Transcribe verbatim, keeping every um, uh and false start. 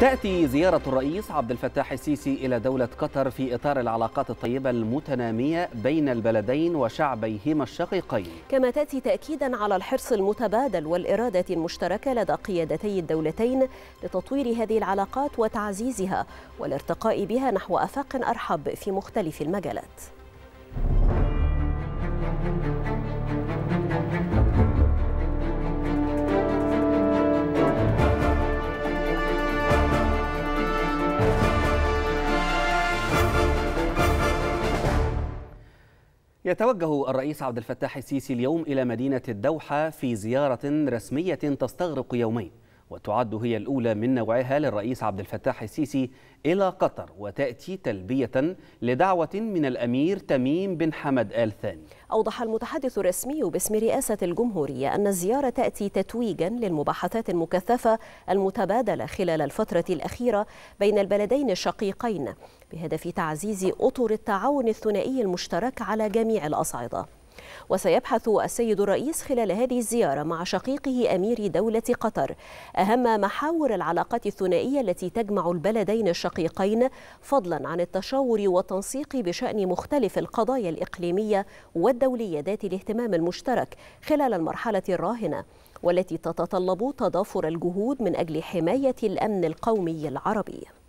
تأتي زيارة الرئيس عبد الفتاح السيسي إلى دولة قطر في إطار العلاقات الطيبة المتنامية بين البلدين وشعبيهما الشقيقين، كما تأتي تأكيدا على الحرص المتبادل والإرادة المشتركة لدى قيادتي الدولتين لتطوير هذه العلاقات وتعزيزها والارتقاء بها نحو آفاق أرحب في مختلف المجالات. يتوجه الرئيس عبد الفتاح السيسي اليوم إلى مدينة الدوحة في زيارة رسمية تستغرق يومين، وتعد هي الأولى من نوعها للرئيس عبد الفتاح السيسي إلى قطر، وتأتي تلبية لدعوة من الأمير تميم بن حمد آل ثاني. أوضح المتحدث الرسمي باسم رئاسة الجمهورية أن الزيارة تأتي تتويجا للمباحثات المكثفة المتبادلة خلال الفترة الأخيرة بين البلدين الشقيقين بهدف تعزيز أطر التعاون الثنائي المشترك على جميع الأصعدة. وسيبحث السيد الرئيس خلال هذه الزيارة مع شقيقه أمير دولة قطر أهم محاور العلاقات الثنائية التي تجمع البلدين الشقيقين، فضلا عن التشاور والتنسيق بشأن مختلف القضايا الإقليمية والدولية ذات الاهتمام المشترك خلال المرحلة الراهنة، والتي تتطلب تضافر الجهود من أجل حماية الأمن القومي العربي.